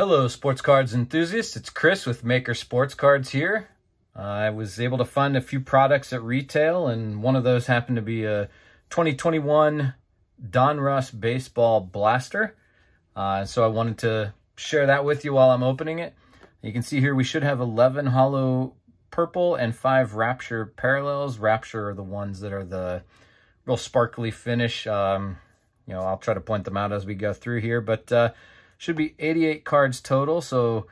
Hello, sports cards enthusiasts. It's Chris with Maker Sports Cards here. I was able to find a few products at retail, and one of those happened to be a 2021 Donruss Baseball Blaster. So I wanted to share that with you while I'm opening it. You can see here we should have 11 hollow purple and 5 Rapture parallels. Rapture are the ones that are the real sparkly finish. You know, I'll try to point them out as we go through here, but should be 88 cards total, so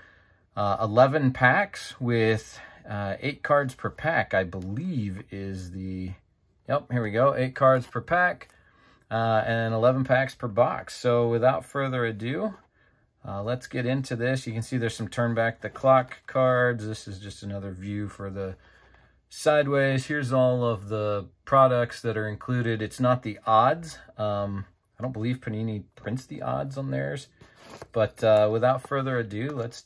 11 packs with 8 cards per pack, I believe is the... Yep, here we go, 8 cards per pack and 11 packs per box. So without further ado, let's get into this. You can see there's some Turn Back the Clock cards. This is just another view for the sideways. Here's all of the products that are included. It's not the odds. I don't believe Panini prints the odds on theirs. But without further ado, let's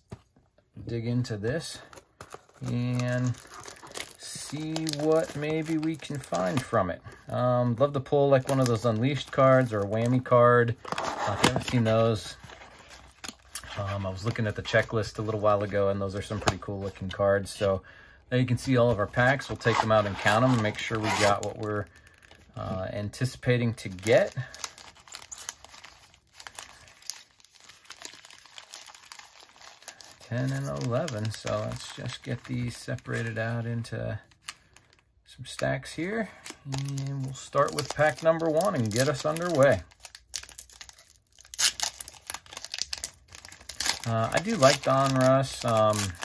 dig into this and see what maybe we can find from it. Love to pull like one of those Unleashed cards or a whammy card. If you haven't seen those, I was looking at the checklist a little while ago, and those are some pretty cool looking cards. So now you can see all of our packs. We'll take them out and count them and make sure we got what we're anticipating to get. And 11, so let's just get these separated out into some stacks here, and we'll start with pack number 1 and get us underway. I do like Donruss.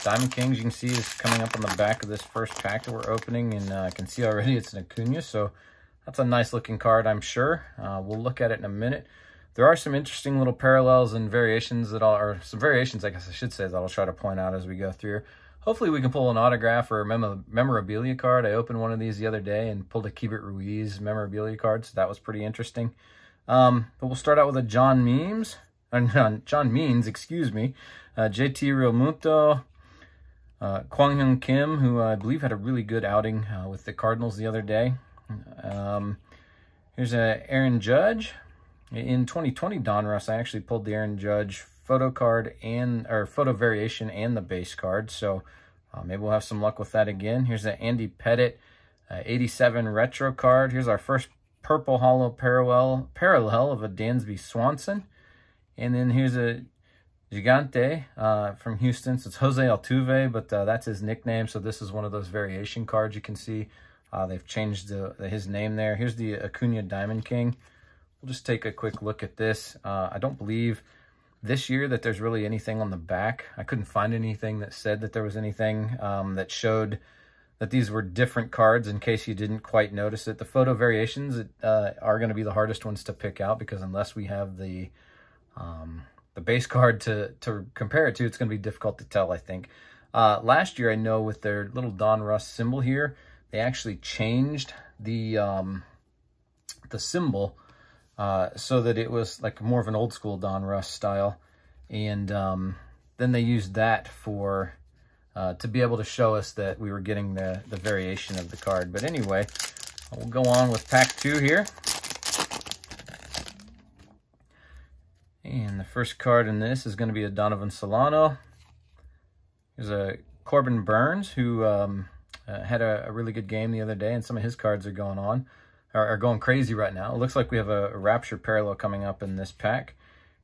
Diamond Kings, you can see, is coming up on the back of this first pack that we're opening, and I can see already it's an Acuña, so that's a nice looking card, I'm sure. We'll look at it in a minute. There are some interesting little parallels and variations that are some variations, I guess I should say, that I'll try to point out as we go through. Hopefully we can pull an autograph or a memorabilia card. I opened one of these the other day and pulled a Keibert Ruiz memorabilia card, so that was pretty interesting. But we'll start out with a John Means, JT Realmuto, Kwang Hyun Kim, who I believe had a really good outing with the Cardinals the other day. Here's a Aaron Judge. In 2020 Donruss, I actually pulled the Aaron Judge photo card photo variation and the base card, so maybe we'll have some luck with that again. Here's an Andy Pettit 87 retro card. Here's our first purple hollow parallel of a Dansby Swanson, and then here's a Gigante from Houston. So it's Jose Altuve, but that's his nickname. So this is one of those variation cards. You can see they've changed his name there. Here's the Acuña Diamond King. We'll just take a quick look at this. I don't believe this year that there's really anything on the back. I couldn't find anything that said that there was anything that showed that these were different cards, in case you didn't quite notice it. The photo variations are going to be the hardest ones to pick out, because unless we have the base card to compare it to, it's going to be difficult to tell, I think. Last year, I know with their little Donruss symbol here, they actually changed the symbol so that it was like more of an old school Donruss style, and then they used that for to be able to show us that we were getting the variation of the card. But anyway, we'll go on with pack 2 here, and the first card in this is going to be a Donovan Solano. There's a Corbin Burns, who had a really good game the other day, and some of his cards are going crazy right now. It looks like we have a Rapture parallel coming up in this pack.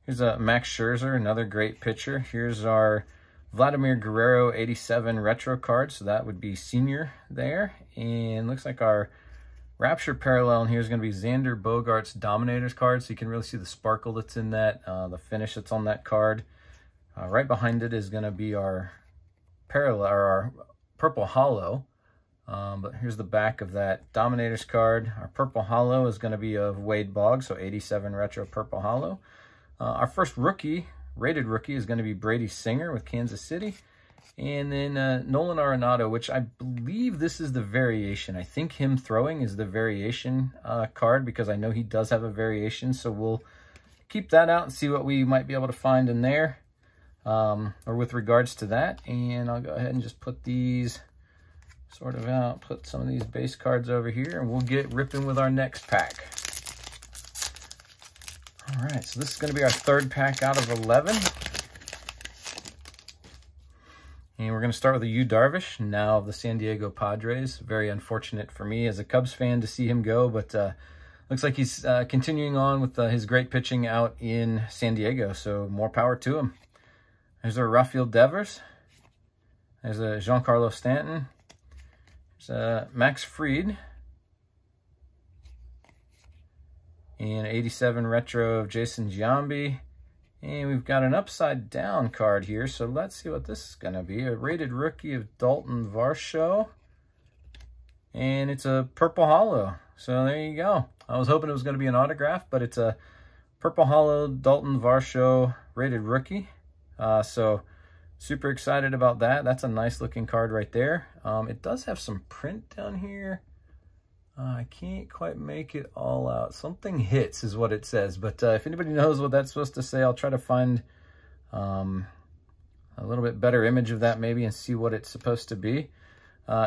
Here's a Max Scherzer, another great pitcher. Here's our Vladimir Guerrero 87 retro card, so that would be senior there. And looks like our Rapture parallel in here is going to be Xander Bogaerts Dominators card, so you can really see the sparkle that's in that, the finish that's on that card. Right behind it is going to be our parallel, or our purple hollow. But here's the back of that Dominators card. Our purple hollow is going to be of Wade Boggs, so 87 retro purple hollow. Our first rated rookie, is going to be Brady Singer with Kansas City. And then Nolan Arenado, which I believe this is the variation. I think him throwing is the variation card, because I know he does have a variation. So we'll keep that out and see what we might be able to find in there or with regards to that. And I'll go ahead and just put these... sort of out, put some of these base cards over here, and we'll get ripping with our next pack. All right, so this is going to be our third pack out of 11. And we're going to start with Yu Darvish, now of the San Diego Padres. Very unfortunate for me as a Cubs fan to see him go, but looks like he's continuing on with his great pitching out in San Diego, so more power to him. There's a Rafael Devers. There's a Giancarlo Stanton. There's a Max Fried. And 87 retro of Jason Giambi. And we've got an upside down card here, so let's see what this is going to be. A rated rookie of Dalton Varsho. And it's a purple hollow. So there you go. I was hoping it was going to be an autograph, but it's a purple hollow Dalton Varsho rated rookie. So super excited about that. That's a nice looking card right there. It does have some print down here. I can't quite make it all out. Something hits is what it says. But if anybody knows what that's supposed to say, I'll try to find a little bit better image of that maybe and see what it's supposed to be.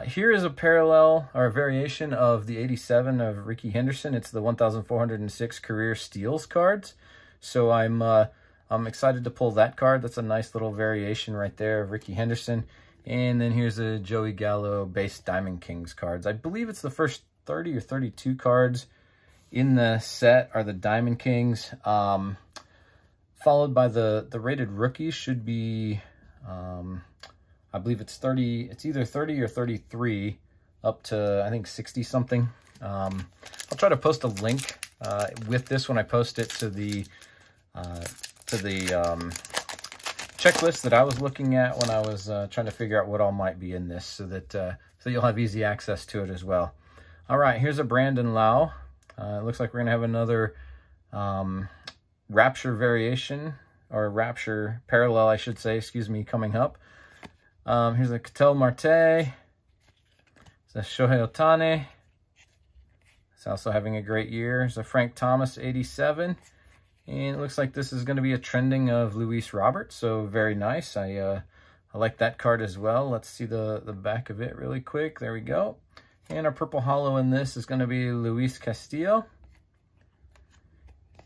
Here is a parallel or a variation of the 87 of Ricky Henderson. It's the 1,406 career steals cards. So I'm excited to pull that card. That's a nice little variation right there of Ricky Henderson. And then here's a Joey Gallo base Diamond Kings cards. I believe it's the first 30 or 32 cards in the set are the Diamond Kings, followed by the rated rookies should be, I believe it's 30, it's either 30 or 33 up to, I think 60 something. I'll try to post a link, with this when I post it to the checklist that I was looking at when I was, trying to figure out what all might be in this so that, so you'll have easy access to it as well. All right, here's a Brandon Lau. It looks like we're gonna have another Rapture variation or Rapture parallel, I should say, excuse me, coming up. Here's a Ketel Marte. It's a Shohei Ohtani. It's also having a great year. It's a Frank Thomas 87. And it looks like this is gonna be a trending of Luis Robert, so very nice. I like that card as well. Let's see the back of it really quick. There we go. And our purple hollow in this is going to be Luis Castillo.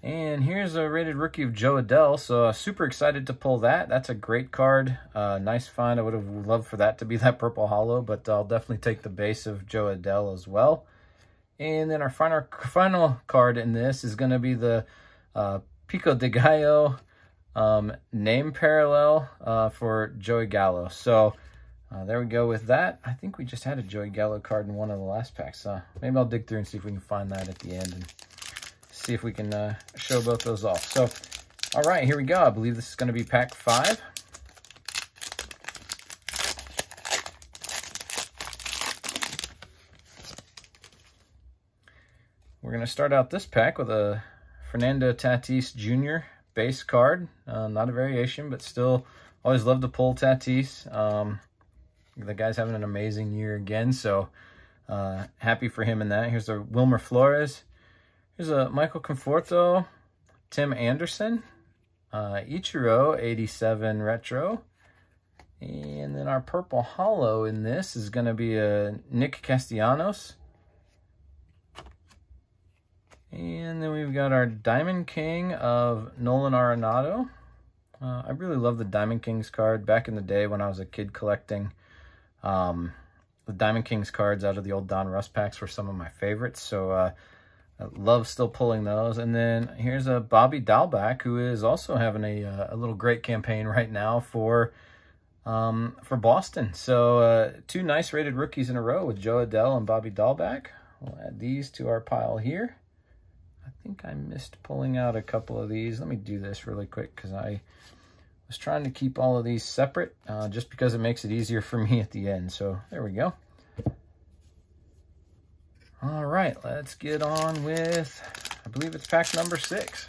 And here's a rated rookie of Joe Adell. So super excited to pull that. That's a great card. Nice find. I would have loved for that to be that purple hollow, but I'll definitely take the base of Joe Adell as well. And then our final card in this is going to be the Pico de Gallo name parallel for Joey Gallo. So there we go with that. I think we just had a Joey Gallo card in one of the last packs. So maybe I'll dig through and see if we can find that at the end and see if we can show both those off. So, all right, here we go. I believe this is going to be pack 5. We're going to start out this pack with a Fernando Tatis Jr. base card. Not a variation, but still always love to pull Tatis. The guy's having an amazing year again, so happy for him in that. Here's a Wilmer Flores. Here's a Michael Conforto, Tim Anderson, Ichiro, 87 retro. And then our purple hollow in this is going to be a Nick Castellanos. And then we've got our Diamond King of Nolan Arenado. I really love the Diamond Kings card. Back in the day when I was a kid collecting, the Diamond Kings cards out of the old Donruss packs were some of my favorites, so I love still pulling those. And then here's a Bobby Dalbec, who is also having a little great campaign right now for Boston. So two nice rated rookies in a row with Joe Adell and Bobby Dalbec. We'll add these to our pile here. I think I missed pulling out a couple of these. Let me do this really quick because I was trying to keep all of these separate just because it makes it easier for me at the end. So there we go. All right, let's get on with, I believe it's pack number 6.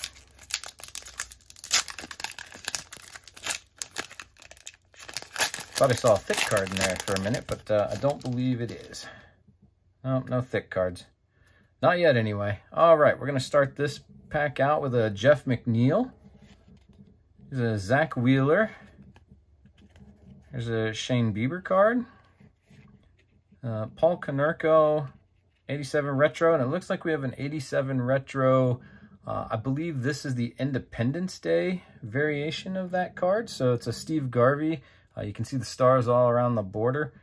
Thought I saw a thick card in there for a minute, but I don't believe it is. Nope, no thick cards. Not yet anyway. All right, we're going to start this pack out with a Jeff McNeil. There's a Zach Wheeler. There's a Shane Bieber card. Paul Konerko, 87 retro. And it looks like we have an 87 retro. I believe this is the Independence Day variation of that card. So it's a Steve Garvey You can see the stars all around the border.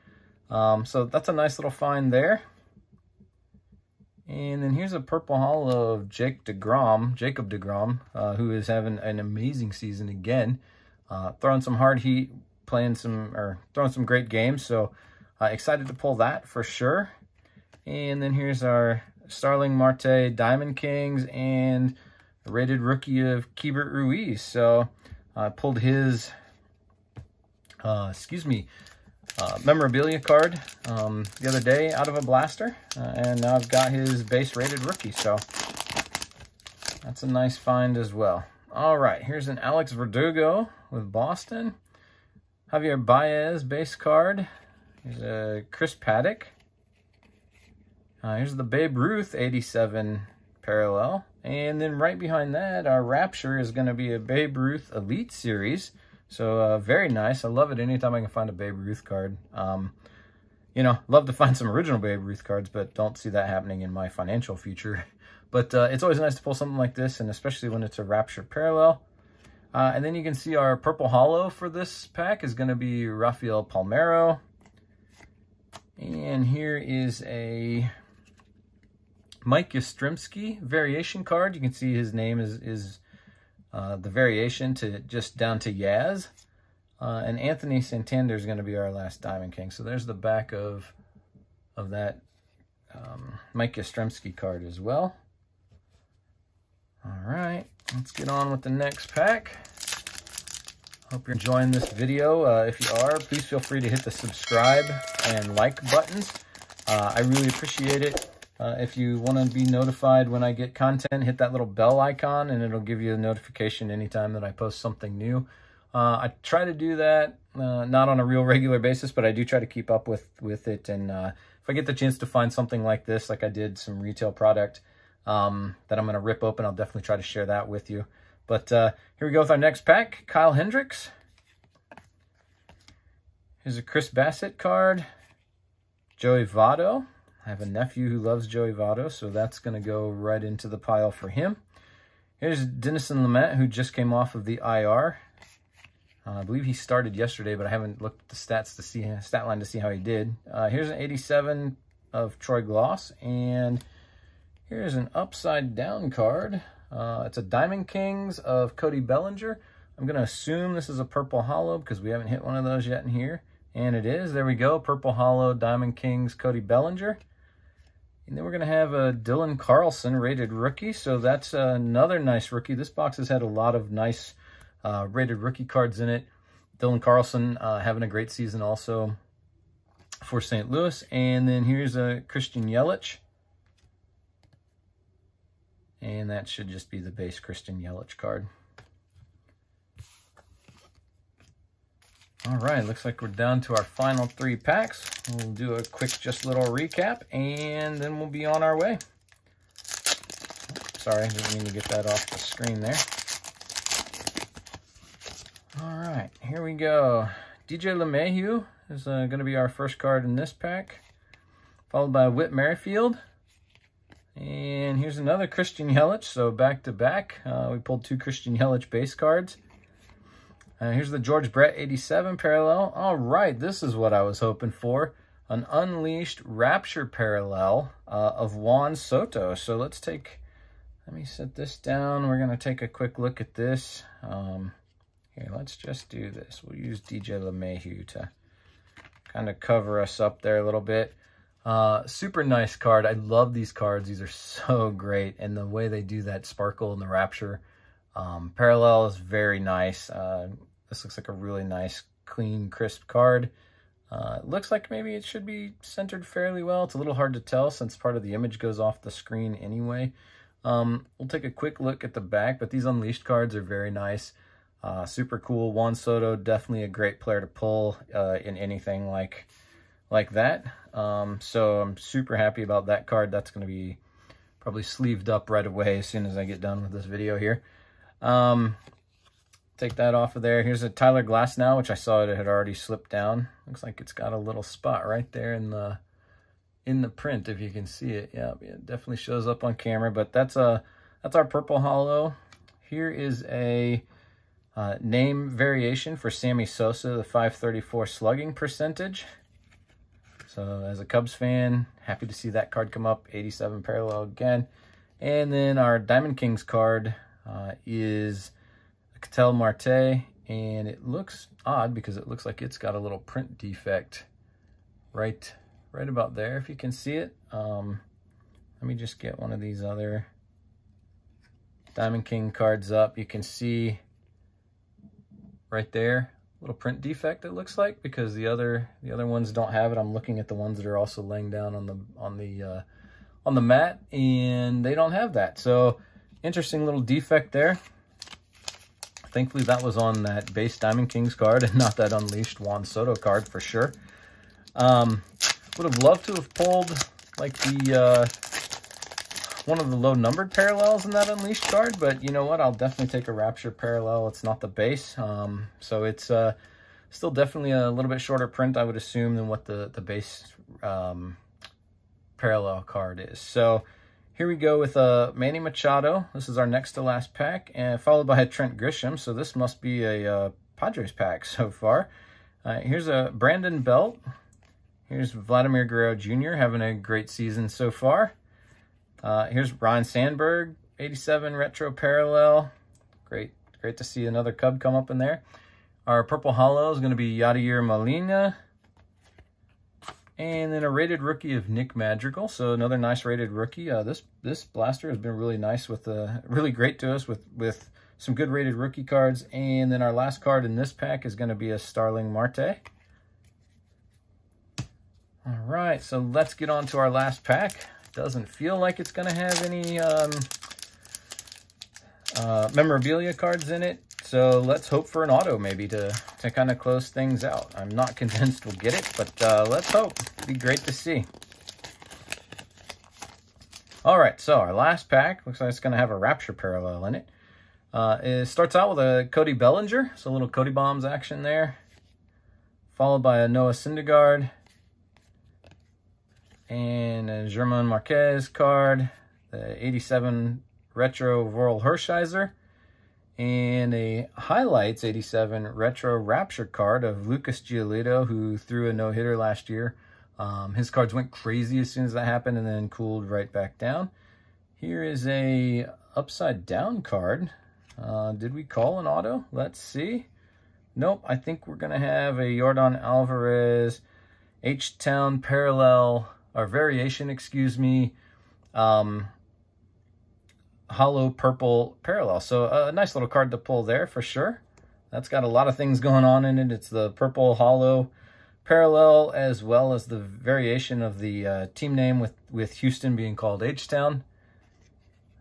So that's a nice little find there. And then here's a purple holo of Jacob deGrom, who is having an amazing season again. Throwing some hard heat, throwing some great games. So excited to pull that for sure. And then here's our Starling Marte Diamond Kings and a rated rookie of Keibert Ruiz. So I pulled his, memorabilia card the other day out of a blaster, and now I've got his base rated rookie, so that's a nice find as well. All right, here's an Alex Verdugo with Boston, Javier Baez base card, here's a Chris Paddock, here's the Babe Ruth 87 parallel, and then right behind that our Rapture is going to be a Babe Ruth Elite Series. So very nice. I love it anytime I can find a Babe Ruth card. You know, love to find some original Babe Ruth cards, but don't see that happening in my financial future. But it's always nice to pull something like this, and especially when it's a Rapture parallel. And then you can see our purple holo for this pack is going to be Rafael Palmeiro. And here is a Mike Yastrzemski variation card. You can see his name is the variation to just down to Yaz, and Anthony Santander is going to be our last Diamond King. So there's the back of that Mike Yastrzemski card as well. All right, let's get on with the next pack. Hope you're enjoying this video. If you are, please feel free to hit the subscribe and like buttons. I really appreciate it. If you want to be notified when I get content, hit that little bell icon and it'll give you a notification anytime that I post something new. I try to do that, not on a real regular basis, but I do try to keep up with it. And if I get the chance to find something like this, like I did some retail product that I'm going to rip open, I'll definitely try to share that with you. But here we go with our next pack, Kyle Hendricks. Here's a Chris Bassett card, Joey Votto. I have a nephew who loves Joey Votto, so that's going to go right into the pile for him. Here's Dennison Lamet, who just came off of the IR. I believe he started yesterday, but I haven't looked at the stats to see stat line to see how he did. Here's an 87 of Troy Gloss, and here's an upside down card. It's a Diamond Kings of Cody Bellinger. I'm going to assume this is a purple holo because we haven't hit one of those yet in here. And it is. There we go. Purple holo Diamond Kings Cody Bellinger. And then we're going to have a Dylan Carlson rated rookie. So that's another nice rookie. This box has had a lot of nice rated rookie cards in it. Dylan Carlson having a great season also for St. Louis. And then here's a Christian Yelich. And that should just be the base Christian Yelich card. All right, looks like we're down to our final three packs. We'll do a quick just little recap, and then we'll be on our way. Sorry, didn't mean to get that off the screen there. All right, here we go. DJ LeMahieu is going to be our first card in this pack, followed by Whit Merrifield. And here's another Christian Yelich, so back-to-back. We pulled two Christian Yelich base cards. Here's the George Brett 87 parallel. All right, this is what I was hoping for. An Unleashed Rapture parallel of Juan Soto. So let's take, let me set this down. We're going to take a quick look at this. Here, let's just do this. We'll use DJ LeMahieu to kind of cover us up there a little bit. Super nice card. I love these cards. These are so great. And the way they do that sparkle in the Rapture parallel is very nice. This looks like a really nice, clean, crisp card. It looks like maybe it should be centered fairly well. It's a little hard to tell since part of the image goes off the screen anyway. We'll take a quick look at the back, but these Unleashed cards are very nice. Super cool. Juan Soto, definitely a great player to pull in anything like that. So I'm super happy about that card. That's going to be probably sleeved up right away as soon as I get done with this video here. Take that off of there. Here's a Tyler Glasnow, which I saw it had already slipped down. Looks like it's got a little spot right there in the print, if you can see it. Yeah, it definitely shows up on camera, but that's our purple holo. Here is a Name variation for Sammy Sosa, the .534 slugging percentage. So as a Cubs fan, happy to see that card come up, 87 parallel again. And then our Diamond Kings card is Ketel Marte, and it looks odd because it looks like it's got a little print defect right about there, if you can see it. Let me just get one of these other Diamond King cards up. You can see right there, little print defect, it looks like, because the other ones don't have it. I'm looking at the ones that are also laying down on the mat, and they don't have that. So interesting little defect there. Thankfully, that was on that base Diamond Kings card and not that Unleashed Juan Soto card for sure. Would have loved to have pulled like the one of the low numbered parallels in that Unleashed card, but you know what, I'll definitely take a Rapture parallel. It's not the base, so it's still definitely a little bit shorter print, I would assume, than what the base parallel card is. So here we go with Manny Machado. This is our next to last pack, and followed by a Trent Grisham. So this must be a Padres pack so far. Here's a Brandon Belt. Here's Vladimir Guerrero Jr. having a great season so far. Here's Ryne Sandberg, 87 retro parallel. Great to see another Cub come up in there. Our Purple Hollow is going to be Yadier Molina. And then a rated rookie of Nick Madrigal. So another nice rated rookie. This blaster has been really nice with really great to us with some good rated rookie cards. And then our last card in this pack is going to be a Starling Marte. All right, so let's get on to our last pack. Doesn't feel like it's going to have any memorabilia cards in it, so let's hope for an auto maybe to kind of close things out. I'm not convinced we'll get it, but let's hope. It'd be great to see. All right, so our last pack, looks like it's going to have a Rapture parallel in it. It starts out with a Cody Bellinger, so a little Cody Bombs action there, followed by a Noah Syndergaard, and a German Marquez card, the 87 retro Vorl Hershiser, and a highlights 87 retro Rapture card of Lucas Giolito, who threw a no-hitter last year. His cards went crazy as soon as that happened and then cooled right back down. Here is a upside down card. Did we call an auto? Let's see. Nope, I think we're gonna have a Yordan Alvarez H-Town parallel, or variation, excuse me, hollow purple parallel. So a nice little card to pull there for sure. That's got a lot of things going on in it. It's the purple hollow parallel, as well as the variation of the team name with Houston being called H-Town.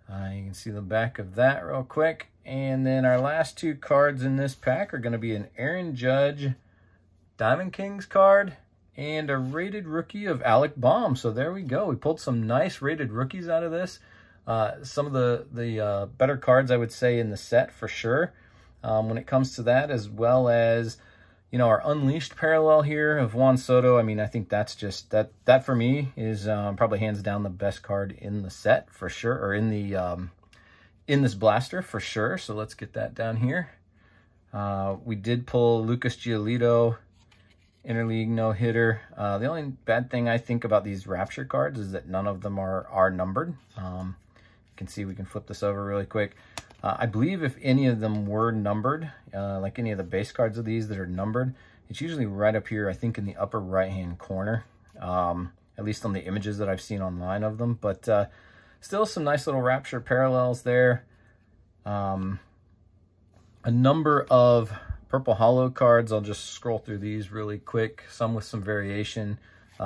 You can see the back of that real quick. And then our last two cards in this pack are going to be an Aaron Judge Diamond Kings card, and a rated rookie of Alec Baum. So there we go. We pulled some nice rated rookies out of this. Some of the better cards, I would say, in the set for sure. When it comes to that, as well as, you know, our Unleashed parallel here of Juan Soto. I mean, I think that's just, that for me is probably hands down the best card in the set for sure, or in this blaster for sure. So let's get that down here. We did pull Lucas Giolito, interleague no-hitter. The only bad thing I think about these Rapture cards is that none of them are numbered. You can see we can flip this over really quick. I believe if any of them were numbered, like any of the base cards of these that are numbered, it's usually right up here, I think in the upper right-hand corner, at least on the images that I've seen online of them. But still some nice little Rapture parallels there. A number of Purple Hollow cards. I'll just scroll through these really quick. Some with some variation,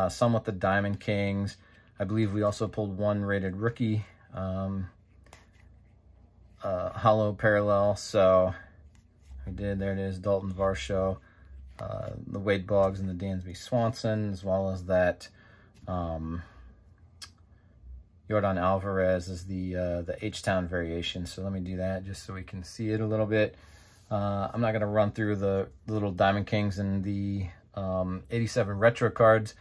some with the Diamond Kings. I believe we also pulled one rated rookie hollow parallel. So we did, there it is, Dalton Varsho, the Wade Boggs and the Dansby Swanson, as well as that Yordan Alvarez is the H-Town variation. So let me do that just so we can see it a little bit. I'm not going to run through the little Diamond Kings and the 87 retro cards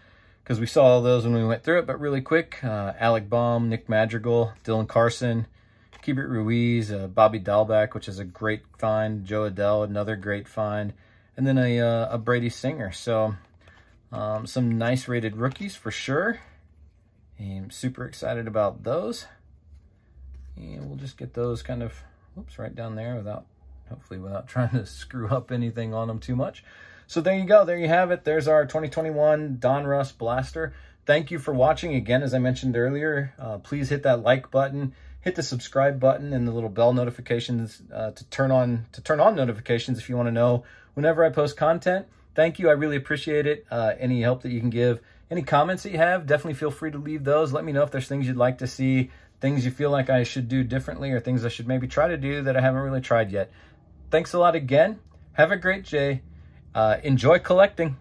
because we saw all those when we went through it, but really quick, Alec Baum, Nick Madrigal, Dylan Carlson, Keibert Ruiz, Bobby Dalbec, which is a great find. Joe Adell, another great find. And then a Brady Singer. So some nice rated rookies for sure. I'm super excited about those. And we'll just get those kind of, whoops, right down there without, hopefully without trying to screw up anything on them too much. So there you go. There you have it. There's our 2021 Donruss Blaster. Thank you for watching. Again, as I mentioned earlier, please hit that like button. Hit the subscribe button and the little bell notifications to turn on notifications if you want to know whenever I post content. Thank you. I really appreciate it. Any help that you can give, any comments that you have, definitely feel free to leave those. Let me know if there's things you'd like to see, things you feel like I should do differently, or things I should maybe try to do that I haven't really tried yet. Thanks a lot again. Have a great day. Enjoy collecting.